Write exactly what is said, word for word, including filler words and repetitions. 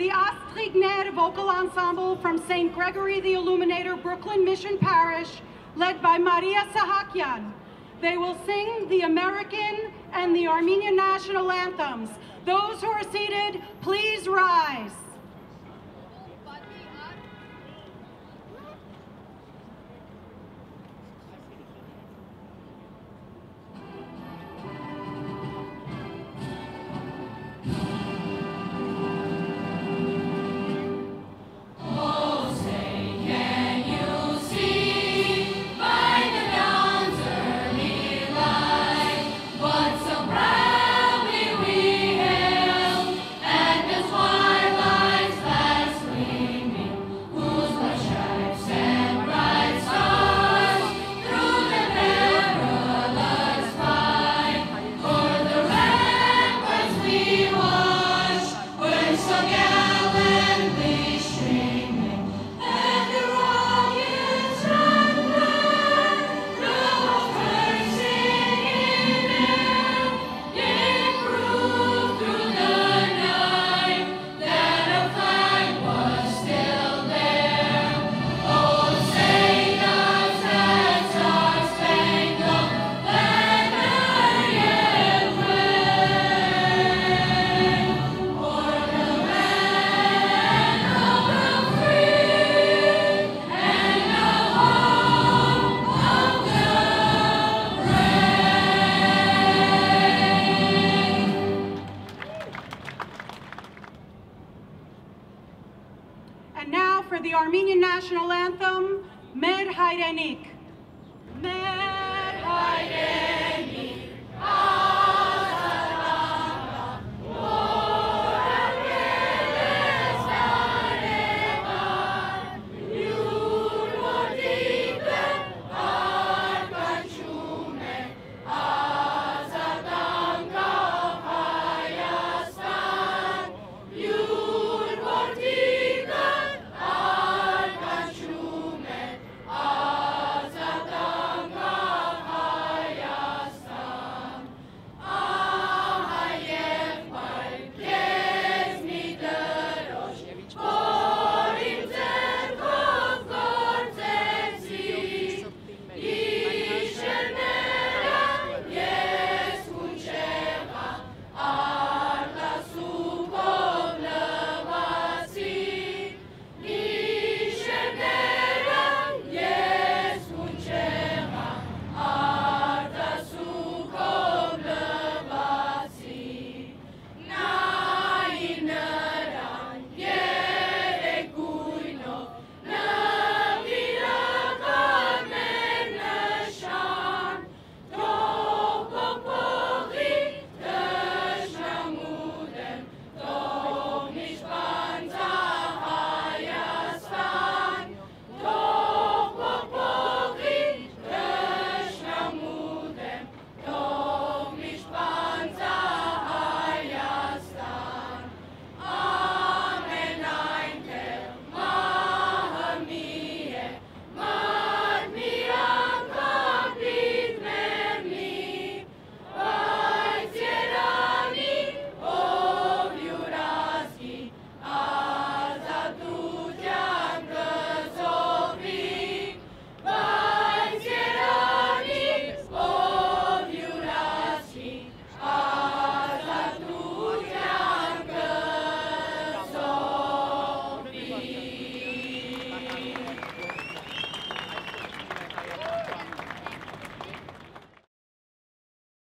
the Astrid Nair Vocal Ensemble from Saint Gregory the Illuminator Brooklyn Mission Parish, led by Maria Sahakyan. They will sing the American and the Armenian national anthems. Those who are seated, please rise. And now for the Armenian national anthem, Mer Hayrenik. Mer Hayrenik.